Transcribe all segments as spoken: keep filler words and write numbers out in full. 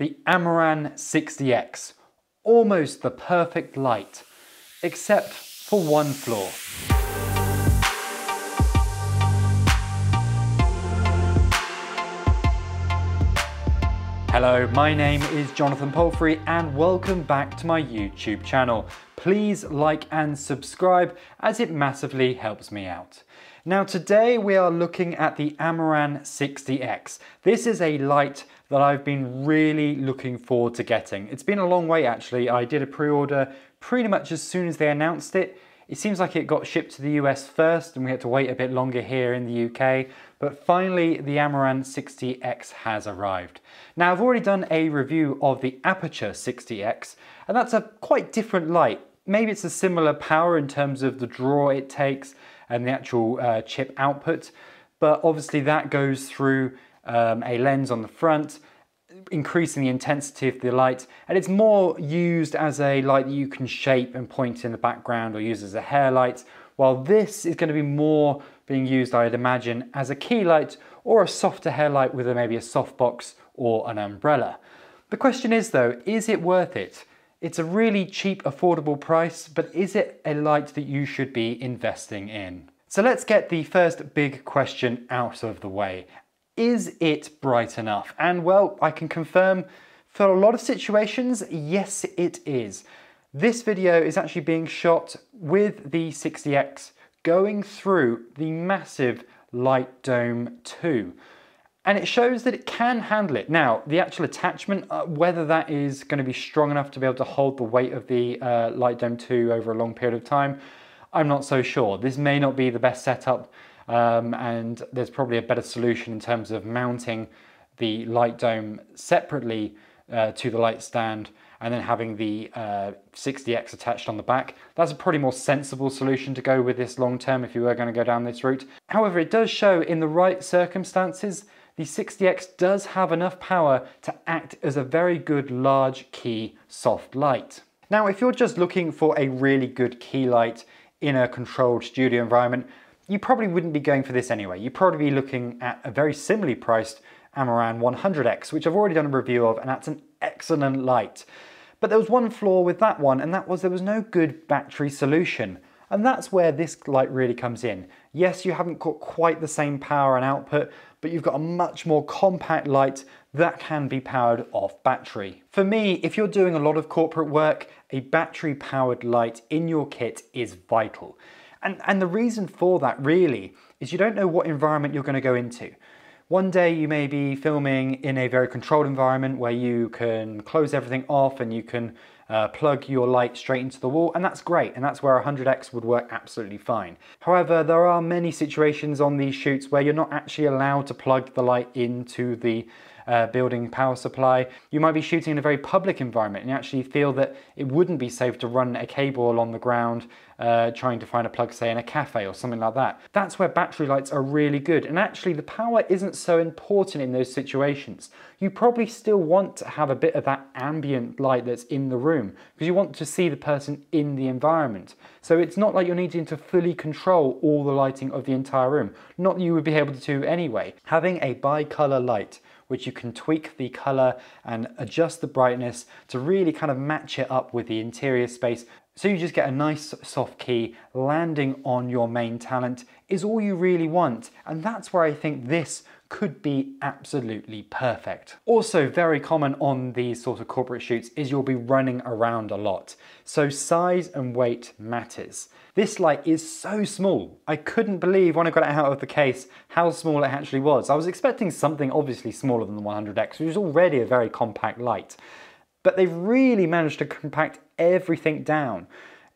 the Amaran sixty X, almost the perfect light, except for one flaw. Hello, my name is Jonathan Palfrey and welcome back to my YouTube channel. Please like and subscribe as it massively helps me out. Now today we are looking at the Amaran sixty X. This is a light that I've been really looking forward to getting. It's been a long way actually. I did a pre-order pretty much as soon as they announced it. It seems like it got shipped to the U S first and we had to wait a bit longer here in the U K, but finally the Amaran sixty X has arrived. Now I've already done a review of the Aperture sixty X and that's a quite different light. Maybe it's a similar power in terms of the draw it takes and the actual uh, chip output, but obviously that goes through um, a lens on the front, increasing the intensity of the light, and it's more used as a light that you can shape and point in the background or use as a hair light, while this is going to be more being used, I'd imagine, as a key light or a softer hair light with a, maybe a softbox or an umbrella. The question is though, is it worth it? It's a really cheap, affordable price, but is it a light that you should be investing in? So let's get the first big question out of the way. Is it bright enough? And well, I can confirm for a lot of situations, yes it is. This video is actually being shot with the sixty X going through the massive Light Dome two. And it shows that it can handle it. Now, the actual attachment, uh, whether that is going to be strong enough to be able to hold the weight of the uh, Light Dome two over a long period of time, I'm not so sure. This may not be the best setup, um, and there's probably a better solution in terms of mounting the Light Dome separately uh, to the light stand and then having the uh, sixty X attached on the back. That's a pretty more sensible solution to go with this long term if you were going to go down this route. However, it does show in the right circumstances the sixty X does have enough power to act as a very good large key soft light. Now, if you're just looking for a really good key light in a controlled studio environment, you probably wouldn't be going for this anyway. You'd probably be looking at a very similarly priced Amaran one hundred X, which I've already done a review of, and that's an excellent light. But there was one flaw with that one, and that was there was no good battery solution. And that's where this light really comes in. Yes, you haven't got quite the same power and output, but you've got a much more compact light that can be powered off battery. For me, if you're doing a lot of corporate work, a battery powered light in your kit is vital. And, and the reason for that really is you don't know what environment you're going to go into. One day you may be filming in a very controlled environment where you can close everything off and you can Uh, plug your light straight into the wall, and that's great, and that's where one hundred X would work absolutely fine. However, there are many situations on these shoots where you're not actually allowed to plug the light into the uh, building power supply. You might be shooting in a very public environment and you actually feel that it wouldn't be safe to run a cable along the ground uh, trying to find a plug, say in a cafe or something like that. That's where battery lights are really good, and actually the power isn't so important in those situations. You probably still want to have a bit of that ambient light that's in the room, because you want to see the person in the environment. So it's not like you're needing to fully control all the lighting of the entire room. Not that you would be able to do anyway. Having a bi-color light, which you can tweak the color and adjust the brightness to really kind of match it up with the interior space, so you just get a nice soft key landing on your main talent, is all you really want. And that's where I think this could be absolutely perfect. Also very common on these sort of corporate shoots is you'll be running around a lot. So size and weight matters. This light is so small. I couldn't believe when I got it out of the case how small it actually was. I was expecting something obviously smaller than the one hundred X, which is already a very compact light. But they've really managed to compact everything down.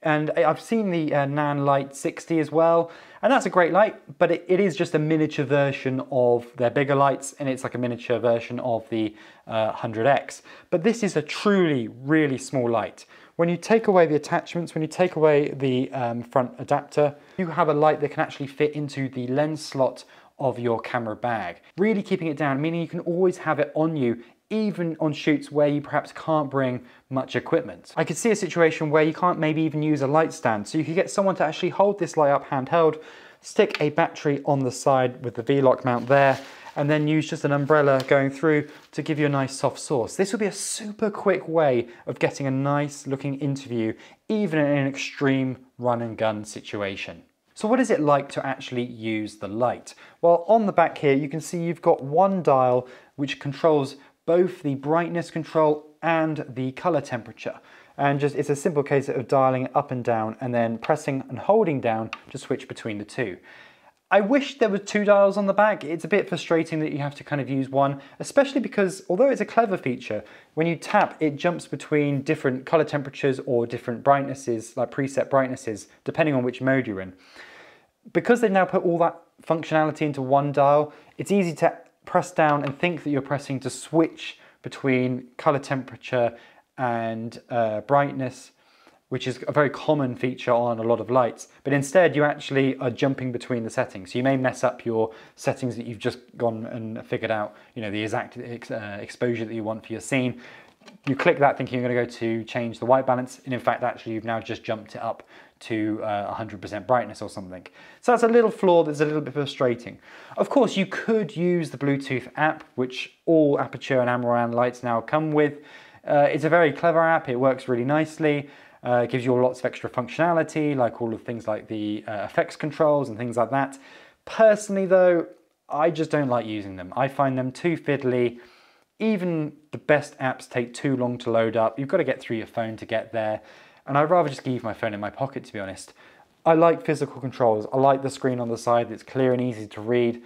And I've seen the uh, Nanlite sixty as well, and that's a great light, but it, it is just a miniature version of their bigger lights, and it's like a miniature version of the uh, one hundred X. But this is a truly, really small light. When you take away the attachments, when you take away the um, front adapter, you have a light that can actually fit into the lens slot of your camera bag. Really keeping it down, meaning you can always have it on you, even on shoots where you perhaps can't bring much equipment. I could see a situation where you can't maybe even use a light stand, so you could get someone to actually hold this light up handheld, stick a battery on the side with the V-lock mount there, and then use just an umbrella going through to give you a nice soft source. This would be a super quick way of getting a nice looking interview, even in an extreme run and gun situation. So what is it like to actually use the light? Well, on the back here, you can see you've got one dial which controls both the brightness control and the color temperature. And just it's a simple case of dialing up and down and then pressing and holding down to switch between the two. I wish there were two dials on the back. It's a bit frustrating that you have to kind of use one, especially because although it's a clever feature, when you tap, it jumps between different color temperatures or different brightnesses, like preset brightnesses, depending on which mode you're in. Because they've now put all that functionality into one dial, it's easy to press down and think that you're pressing to switch between color temperature and uh, brightness, which is a very common feature on a lot of lights, but instead you actually are jumping between the settings. So you may mess up your settings that you've just gone and figured out, you know, the exact ex uh, exposure that you want for your scene. You click that thinking you're gonna go to change the white balance, and in fact, actually you've now just jumped it up to uh, one hundred percent brightness or something. So that's a little flaw that's a little bit frustrating. Of course, you could use the Bluetooth app, which all Aputure and Amaran lights now come with. Uh, it's a very clever app, it works really nicely. Uh, it gives you lots of extra functionality, like all of things like the uh, effects controls and things like that. Personally though, I just don't like using them. I find them too fiddly. Even the best apps take too long to load up. You've got to get through your phone to get there. And I'd rather just leave my phone in my pocket, to be honest. I like physical controls. I like the screen on the side that's clear and easy to read.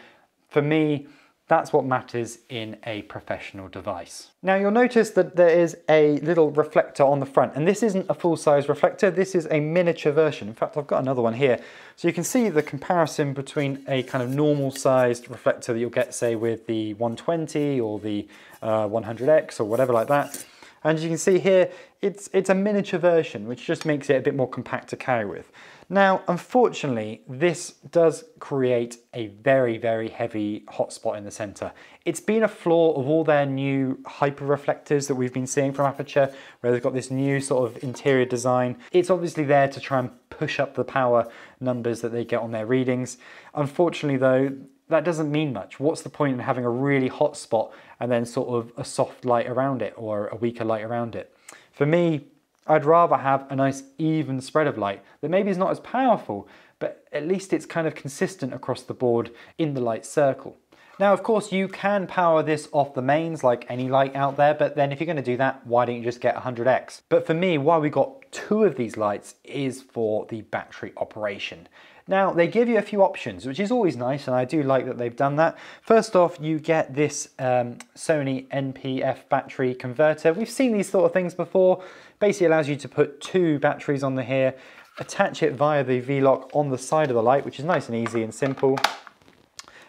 For me, that's what matters in a professional device. Now you'll notice that there is a little reflector on the front, and this isn't a full-size reflector, this is a miniature version. In fact, I've got another one here. So you can see the comparison between a kind of normal-sized reflector that you'll get, say, with the one twenty or the uh, one hundred X or whatever like that. And as you can see here, it's, it's a miniature version, which just makes it a bit more compact to carry with. Now, unfortunately, this does create a very, very heavy hotspot in the center. It's been a flaw of all their new hyper reflectors that we've been seeing from Aputure, where they've got this new sort of interior design. It's obviously there to try and push up the power numbers that they get on their readings. Unfortunately though, that doesn't mean much. What's the point in having a really hot spot and then sort of a soft light around it or a weaker light around it? For me, I'd rather have a nice even spread of light that maybe is not as powerful, but at least it's kind of consistent across the board in the light circle. Now, of course, you can power this off the mains like any light out there, but then if you're gonna do that, why don't you just get one hundred X? But for me, why we got two of these lights is for the battery operation. Now, they give you a few options, which is always nice, and I do like that they've done that. First off, you get this um, Sony N P F battery converter. We've seen these sort of things before. Basically allows you to put two batteries on the here, attach it via the V-lock on the side of the light, which is nice and easy and simple,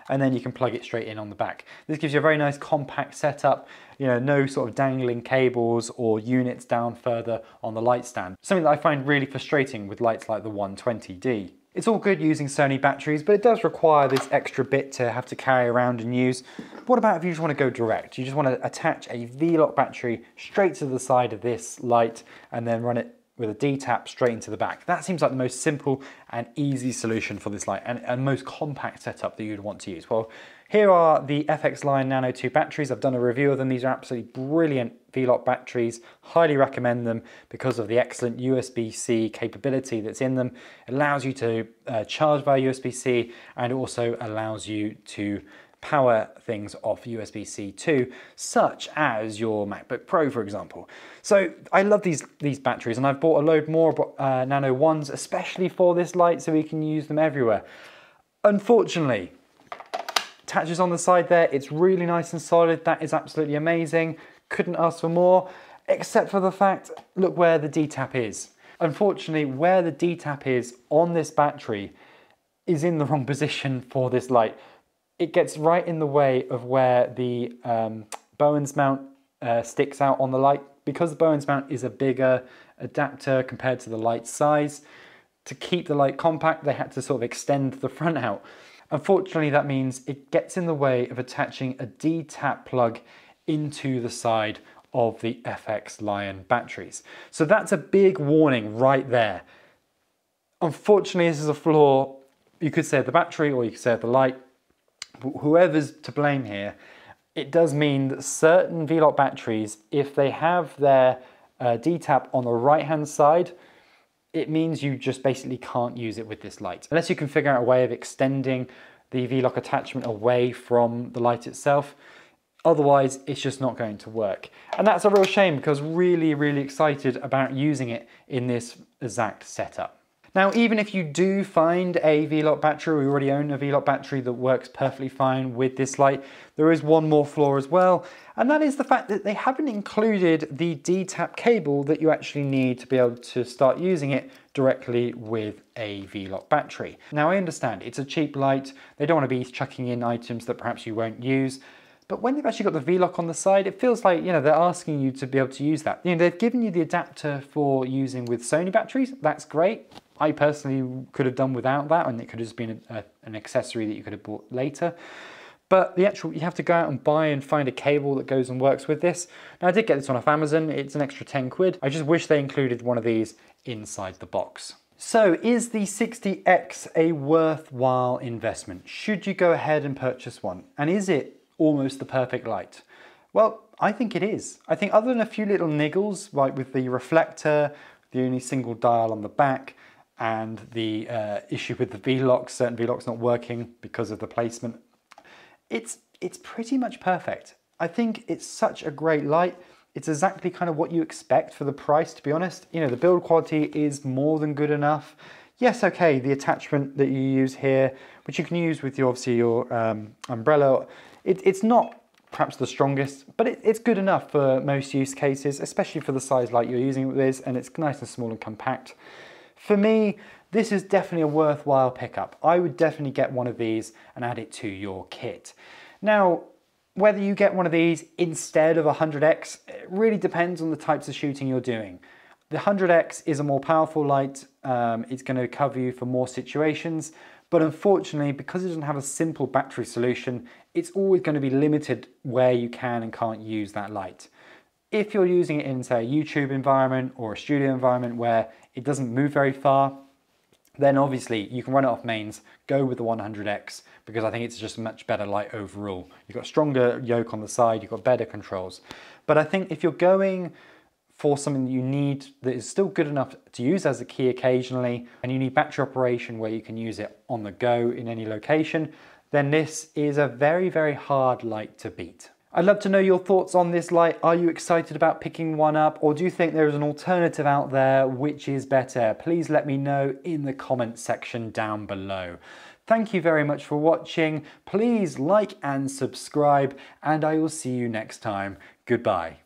and then you can plug it straight in on the back. This gives you a very nice compact setup, you know, no sort of dangling cables or units down further on the light stand. Something that I find really frustrating with lights like the one twenty D. It's all good using Sony batteries, but it does require this extra bit to have to carry around and use. What about if you just want to go direct? You just want to attach a V-lock battery straight to the side of this light and then run it with a D-Tap straight into the back. That seems like the most simple and easy solution for this light and, and most compact setup that you'd want to use. Well, here are the F X Line Nano two batteries. I've done a review of them. These are absolutely brilliant V-lock batteries. Highly recommend them because of the excellent U S B C capability that's in them. It allows you to uh, charge via U S B C and also allows you to power things off U S B C too, such as your MacBook Pro, for example. So I love these, these batteries, and I've bought a load more uh, Nano ones, especially for this light, so we can use them everywhere. Unfortunately, attaches on the side there, it's really nice and solid. That is absolutely amazing. Couldn't ask for more, except for the fact, look where the D-Tap is. Unfortunately, where the D-Tap is on this battery is in the wrong position for this light. It gets right in the way of where the um, Bowens mount uh, sticks out on the light. Because the Bowens mount is a bigger adapter compared to the light size, to keep the light compact, they had to sort of extend the front out. Unfortunately, that means it gets in the way of attaching a D-Tap plug into the side of the F X Lion batteries. So that's a big warning right there. Unfortunately, this is a flaw. You could say the battery, or you could say the light. whoever's to blame here, it does mean that certain V-lock batteries, if they have their uh, D-Tap on the right-hand side, it means you just basically can't use it with this light. Unless you can figure out a way of extending the V-lock attachment away from the light itself, otherwise it's just not going to work. And that's a real shame because really, really excited about using it in this exact setup. Now, even if you do find a V-lock battery, we already own a V-lock battery that works perfectly fine with this light, there is one more flaw as well, and that is the fact that they haven't included the D-Tap cable that you actually need to be able to start using it directly with a V-lock battery. Now, I understand it's a cheap light, they don't want to be chucking in items that perhaps you won't use, but when they've actually got the V-lock on the side, it feels like, you know, they're asking you to be able to use that. You know, they've given you the adapter for using with Sony batteries, that's great. I personally could have done without that, and it could have just been a, a, an accessory that you could have bought later. But the actual, you have to go out and buy and find a cable that goes and works with this. Now, I did get this one off Amazon, it's an extra ten quid. I just wish they included one of these inside the box. So, is the sixty X a worthwhile investment? Should you go ahead and purchase one? And is it almost the perfect light? Well, I think it is. I think other than a few little niggles, like with the reflector, the only single dial on the back, and the uh, issue with the V-lock, certain V-locks not working because of the placement, it's, it's pretty much perfect. I think it's such a great light. It's exactly kind of what you expect for the price, to be honest. You know, the build quality is more than good enough. Yes, okay, the attachment that you use here, which you can use with your, obviously your um, umbrella, it, it's not perhaps the strongest, but it, it's good enough for most use cases, especially for the size light you're using it with, and it's nice and small and compact. For me, this is definitely a worthwhile pickup. I would definitely get one of these and add it to your kit. Now, whether you get one of these instead of a one hundred X, it really depends on the types of shooting you're doing. The one hundred X is a more powerful light, um, it's going to cover you for more situations, but unfortunately, because it doesn't have a simple battery solution, it's always going to be limited where you can and can't use that light. If you're using it in, say, a YouTube environment or a studio environment where it doesn't move very far, then obviously you can run it off mains, go with the one hundred X, because I think it's just a much better light overall. You've got stronger yoke on the side, you've got better controls. But I think if you're going for something that you need that is still good enough to use as a key occasionally, and you need battery operation where you can use it on the go in any location, then this is a very, very hard light to beat. I'd love to know your thoughts on this light. Are you excited about picking one up, or do you think there is an alternative out there which is better? Please let me know in the comment section down below. Thank you very much for watching. Please like and subscribe, and I will see you next time. Goodbye.